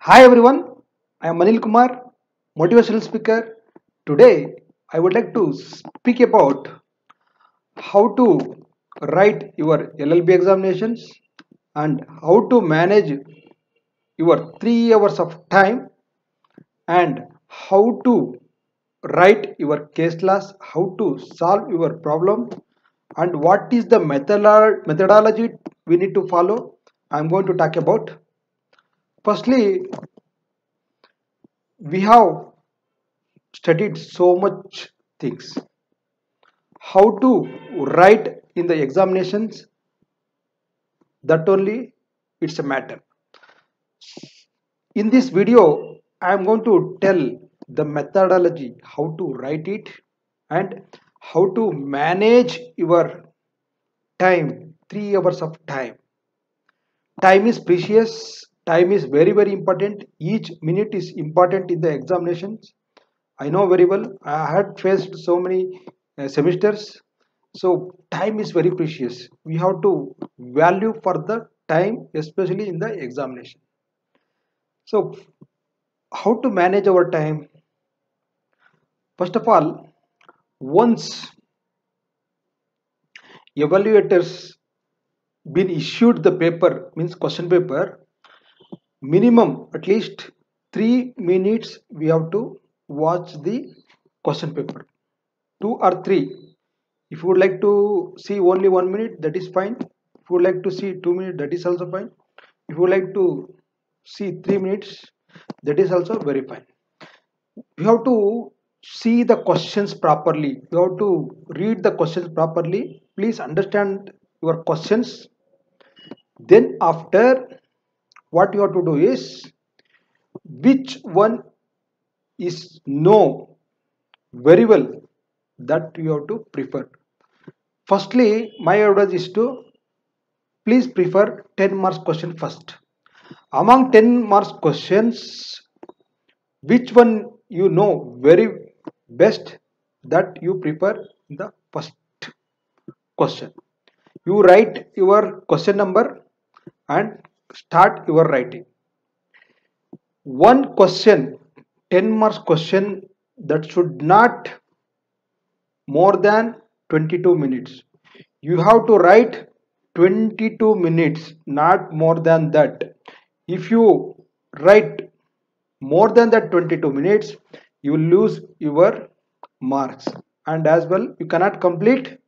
Hi everyone, I am Anil Kumar, motivational speaker. Today I would like to speak about how to write your LLB examinations and how to manage your 3 hours of time and how to write your case class, how to solve your problem and what is the methodology we need to follow. I am going to talk about. Firstly, we have studied so much things. How to write in the examinations, that only it's a matter. In this video, I am going to tell the methodology, how to write it and how to manage your time, 3 hours of time. Time is precious. Time is very, very important. Each minute is important in the examinations. I know very well. I had faced so many semesters. So time is very precious. We have to value for the time, especially in the examination. So how to manage our time? First of all, once evaluators been issued the paper, means question paper, minimum at least 3 minutes we have to watch the question paper, 2 or 3. If you would like to see only 1 minute, that is fine. If you would like to see 2 minutes, that is also fine. If you would like to see 3 minutes, that is also very fine. You have to see the questions properly. You have to read the questions properly. Please understand your questions. Then after, what you have to do is, which one is no very well, that you have to prefer. Firstly, my advice is to please prefer 10 marks question first. Among 10 marks questions, which one you know very best, that you prefer the first question. You write your question number and start your writing. One question, 10 marks question, that should not more than 22 minutes. You have to write 22 minutes, not more than that. If you write more than that 22 minutes, you will lose your marks. And as well, you cannot complete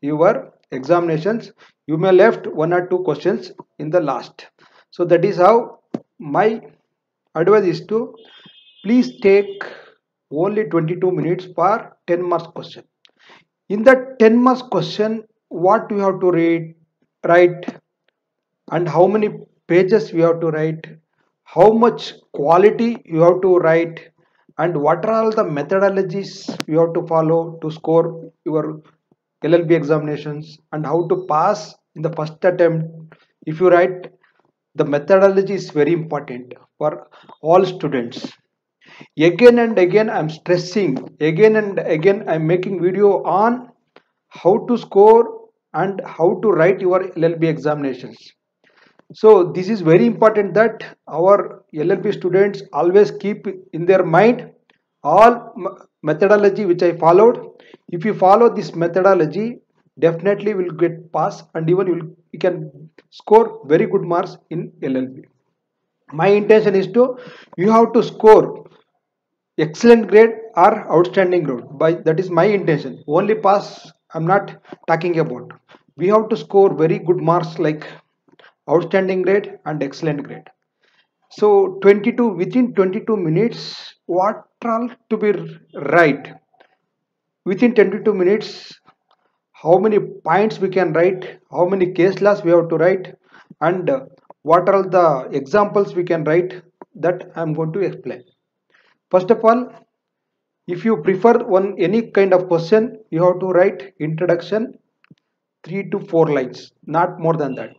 your examinations. You may left 1 or 2 questions in the last. So that is how my advice is to please take only 22 minutes for 10 marks question. In that 10 marks question, what you have to write and how many pages you have to write, how much quality you have to write and what are all the methodologies you have to follow to score your LLB examinations and how to pass in the first attempt. If you write, the methodology is very important for all students. Again and again I am stressing, again and again I am making video on how to score and how to write your LLB examinations. So this is very important that our LLB students always keep in their mind all methodology which I followed. If you follow this methodology, definitely will get pass and even you can score very good marks in LLB. My intention is to, you have to score excellent grade or outstanding grade. That is my intention. Only pass I am not talking about. We have to score very good marks like outstanding grade and excellent grade. So within 22 minutes, what all to be right? Within 22 minutes, how many points we can write, how many case class we have to write and what are the examples we can write, that I am going to explain. First of all, if you prefer any kind of question, you have to write introduction 3 to 4 lines, not more than that.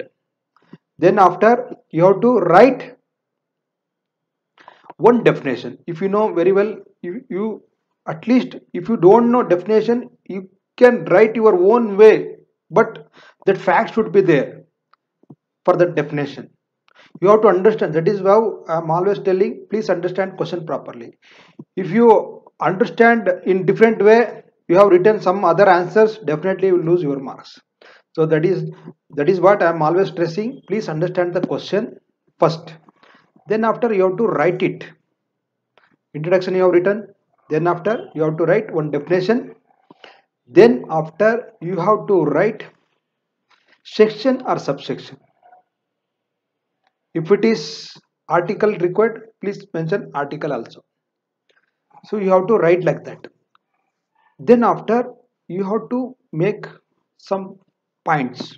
Then after, you have to write one definition. If you know very well, you at least if you don't know definition, you can write your own way, but that fact should be there for the definition. You have to understand. That is how I am always telling, please understand question properly. If you understand in different way, you have written some other answers, definitely you will lose your marks. So that is what I am always stressing. Please understand the question first. Then after you have to write it. Introduction you have written. Then after you have to write one definition. Then after you have to write section or subsection. If it is article required, please mention article also. So you have to write like that. Then after you have to make some points.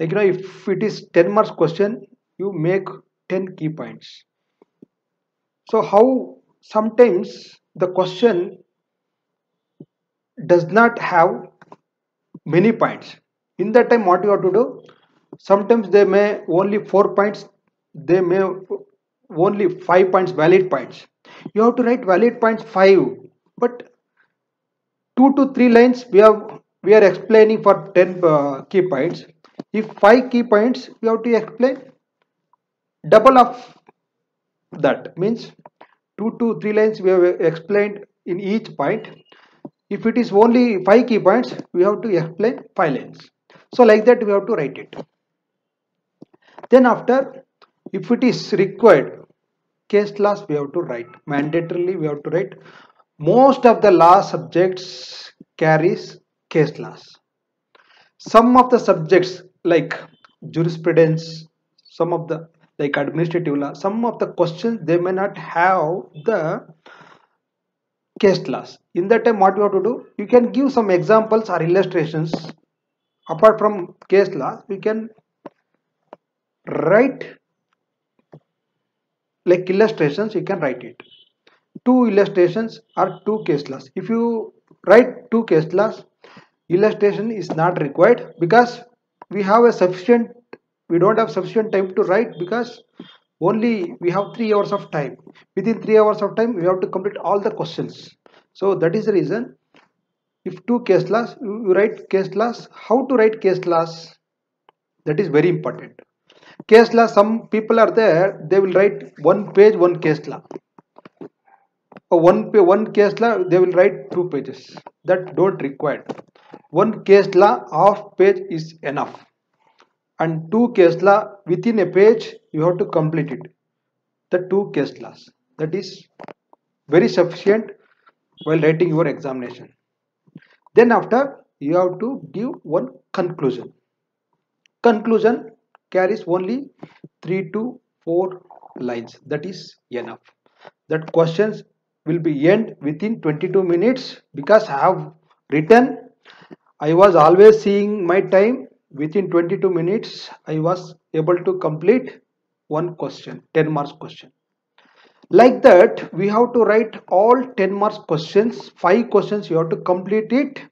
Like, you know, if it is 10 marks question, you make 10 key points. So how sometimes the question does not have many points. In that time, what you have to do? Sometimes they may only 4 points, they may only 5 points, valid points. You have to write valid points 5, but 2 to 3 lines we are explaining for 10 key points. If 5 key points, you have to explain double of that, means 2 to 3 lines we have explained in each point. If it is only 5 key points, we have to explain 5 lines. So like that we have to write it. Then after, if it is required, case laws we have to write. Mandatorily we have to write. Most of the law subjects carries case laws. Some of the subjects like jurisprudence, some of the like administrative law, some of the questions they may not have the case laws. In that time, what you have to do? You can give some examples or illustrations. Apart from case law, you can write like illustrations. You can write it. 2 illustrations or 2 case laws. If you write 2 case laws, illustration is not required because we have a sufficient. We don't have sufficient time to write because only we have 3 hours of time. Within 3 hours of time, we have to complete all the questions. So that is the reason. If 2 case laws, you write case laws. How to write case laws? That is very important. Case law, some people are there, they will write 1 page, 1 case law. Or one case law, they will write 2 pages. That don't require. 1 case law, half page is enough. And 2 case law within a page, you have to complete it. The 2 case laws. That is very sufficient while writing your examination. Then after, you have to give one conclusion. Conclusion carries only 3 to 4 lines. That is enough. That questions will be end within 22 minutes because I have written. I was always seeing my time. Within 22 minutes, I was able to complete one question, 10 marks question. Like that, we have to write all 10 marks questions, 5 questions, you have to complete it.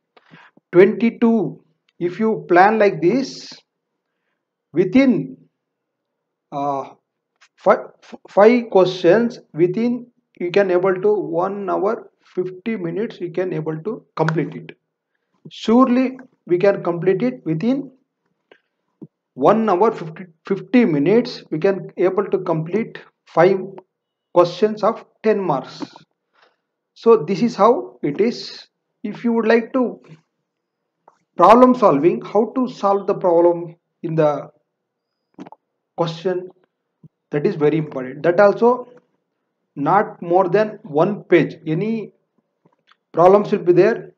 22, if you plan like this, within 5 questions, within you can able to 1 hour, 50 minutes, you can able to complete it. Surely, we can complete it within 1 hour 50 minutes. We can able to complete 5 questions of 10 marks. So this is how it is. If you would like to problem solving, how to solve the problem in the question, that is very important. That also not more than 1 page. Any problem should be there.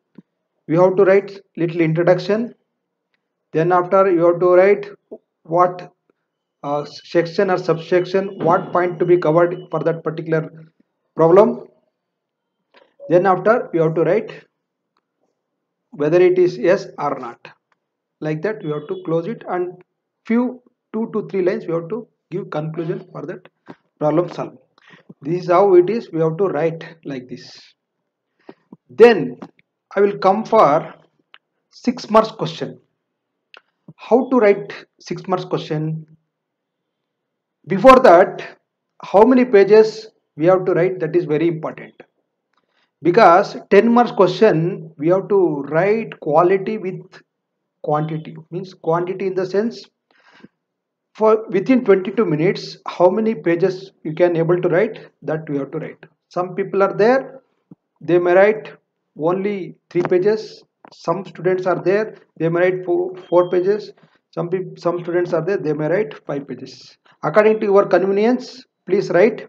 We have to write little introduction. Then after you have to write what section or subsection, what point to be covered for that particular problem. Then after you have to write whether it is yes or not. Like that you have to close it, and few 2 to 3 lines you have to give conclusion for that problem solving. This is how it is. We have to write like this. Then I will come for 6 marks question. How to write 6 marks question? Before that, how many pages we have to write? That is very important. Because 10 marks question, we have to write quality with quantity. Means quantity in the sense, for within 22 minutes, how many pages you can able to write, that you have to write. Some people are there, they may write only 3 pages. Some students are there, they may write 4 pages. Some students are there, they may write 5 pages. According to your convenience, please write.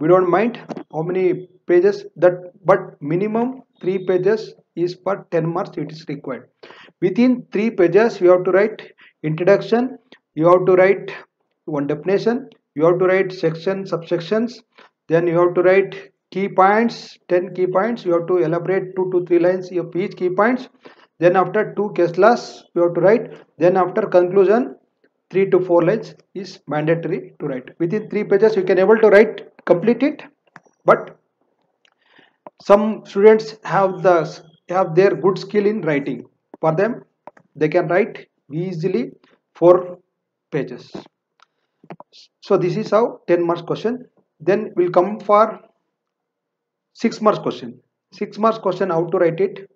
We don't mind how many pages, that, but minimum 3 pages is per 10 marks it is required. Within 3 pages, you have to write introduction, you have to write one definition, you have to write section, subsections, then you have to write key points, 10 key points, you have to elaborate 2 to 3 lines of each key points. Then after 2 case laws, you have to write. Then after conclusion, 3 to 4 lines is mandatory to write. Within 3 pages, you can able to write, complete it. But some students have their good skill in writing. For them, they can write easily 4 pages. So this is how 10 marks question. Then we'll come for 6 marks question. 6 marks question, how to write it?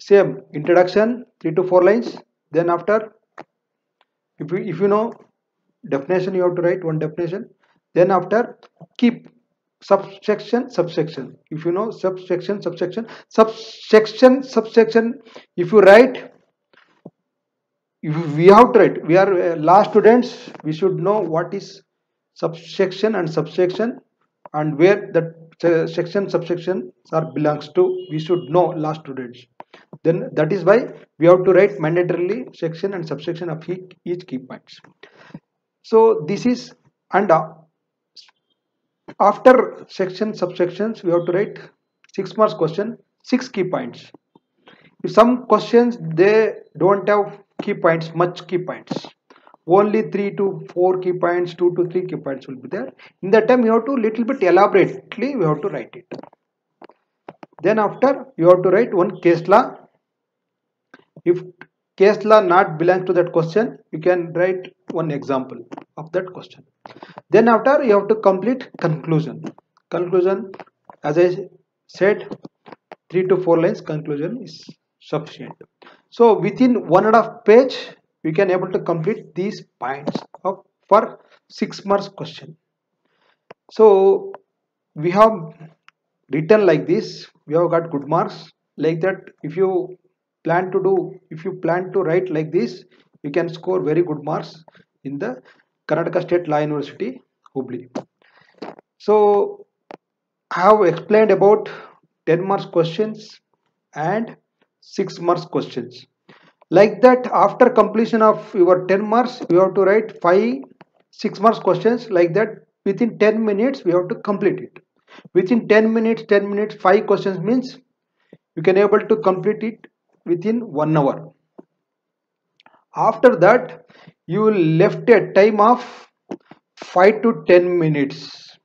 Same, introduction 3 to 4 lines. Then after, if you know definition, you have to write 1 definition. Then after, keep subsection, subsection. If you know subsection, subsection, subsection, subsection, if you write, we have to write. We are law students, we should know what is subsection and subsection and where that section, subsection are belongs to. We should know law students. Then that is why we have to write mandatorily section and subsection of each key points. So this is, and after section, subsections, we have to write 6 marks question, 6 key points. If some questions they don't have key points, much key points, only 3 to 4 key points, 2 to 3 key points will be there. In that time, you have to little bit elaborately, we have to write it. Then after, you have to write 1 case law. If case law not belongs to that question, you can write 1 example of that question. Then after, you have to complete conclusion. Conclusion, as I said, 3 to 4 lines conclusion is sufficient. So within 1.5 page, we can able to complete these points of for 6 marks question. So we have written like this, we have got good marks. Like that, if you plan to write like this, you can score very good marks in the Karnataka State Law University Hubli. So I have explained about 10 marks questions and 6 marks questions. Like that, after completion of your 10 marks, you have to write 5-6 marks questions. Like that, within 10 minutes, we have to complete it. Within 10 minutes, 5 questions means you can able to complete it within 1 hour. After that, you will left a time of 5 to 10 minutes.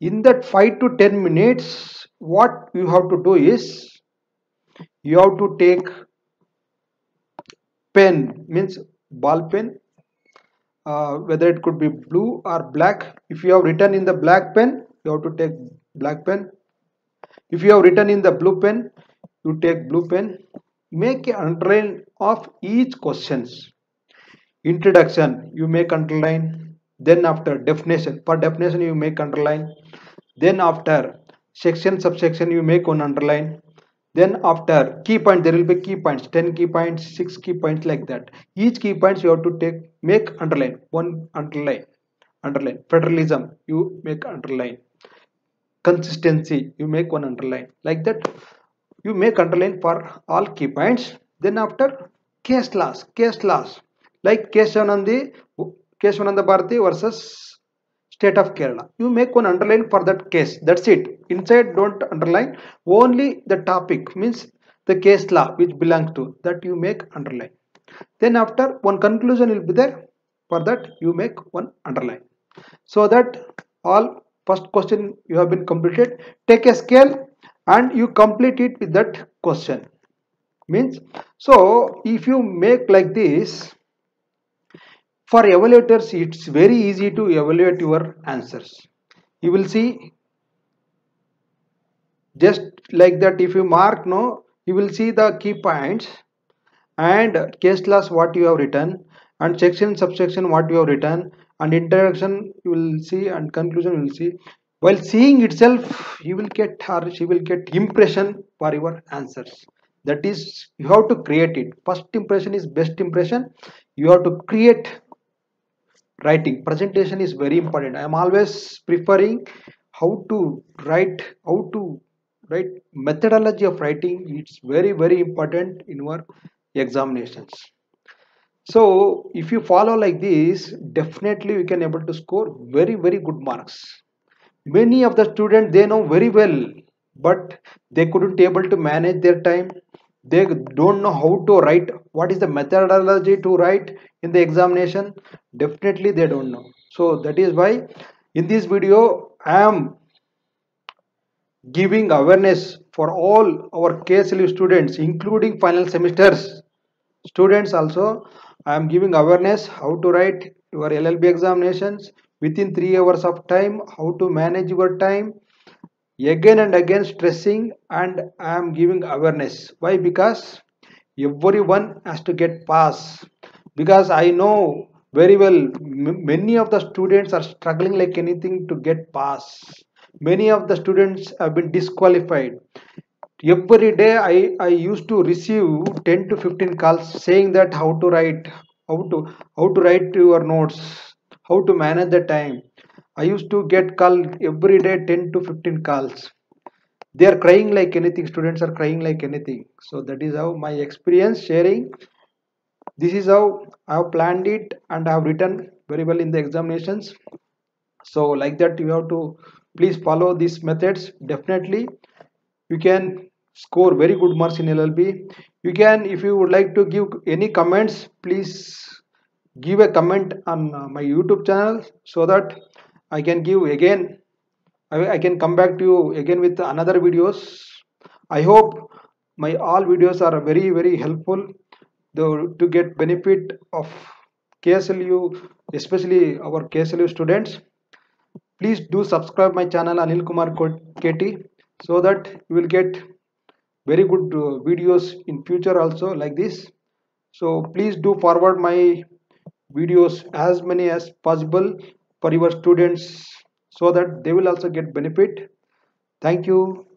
In that 5 to 10 minutes, what you have to do is you have to take pen, means ball pen, whether it could be blue or black. If you have written in the black pen, you have to take black pen. If you have written in the blue pen, you take blue pen. Make an underline of each questions. Introduction, you make underline. Then after definition, for definition you make underline. Then after section, subsection, you make one underline. Then after key point, there will be key points, 10 key points, 6 key points, like that. Each key points you have to take, make underline, one underline. Underline federalism, you make underline. Consistency, you make one underline. Like that, you make underline for all key points. Then after case laws, like Kesavananda Bharati versus State of Kerala, you make one underline for that case. That's it. Inside, don't underline, only the topic, means the case law which belongs to that, you make underline. Then after, one conclusion will be there. For that, you make one underline. So that all first question you have been completed. Take a scale and you complete it with that question. Means, so if you make like this, for evaluators, it's very easy to evaluate your answers. You will see just like that. If you mark no, you will see the key points and case laws what you have written and section, subsection what we have written, and introduction you will see, and conclusion you will see. While seeing itself, you will get or she will get impression for your answers. That is, you have to create it. First impression is best impression. You have to create writing. Presentation is very important. I am always preferring how to write methodology of writing. It's very important in your examinations. So if you follow like this, definitely you can able to score very good marks. Many of the students, they know very well, but they couldn't able to manage their time. They don't know how to write, what is the methodology to write in the examination. Definitely they don't know. So that is why in this video I am giving awareness for all our KSLU students, including final semesters students also. I am giving awareness how to write your LLB examinations within 3 hours of time, how to manage your time, again and again stressing, and I am giving awareness. Why? Because everyone has to get pass. Because I know very well many of the students are struggling like anything to get pass. Many of the students have been disqualified. Every day I used to receive 10 to 15 calls saying that how to write your notes, how to manage the time. I used to get called every day 10 to 15 calls. They are crying like anything. Students are crying like anything. So that is how my experience sharing. This is how I have planned it and I have written very well in the examinations. So like that you have to please follow these methods. Definitely you can score very good marks in LLB. You can, if you would like to give any comments, please give a comment on my YouTube channel so that I can give again. I can come back to you again with another videos. I hope my all videos are very helpful to get benefit of KSLU, especially our KSLU students. Please do subscribe my channel Anil Kumar KT so that you will get very good videos in future also like this. So please do forward my videos as many as possible for your students so that they will also get benefit. Thank you.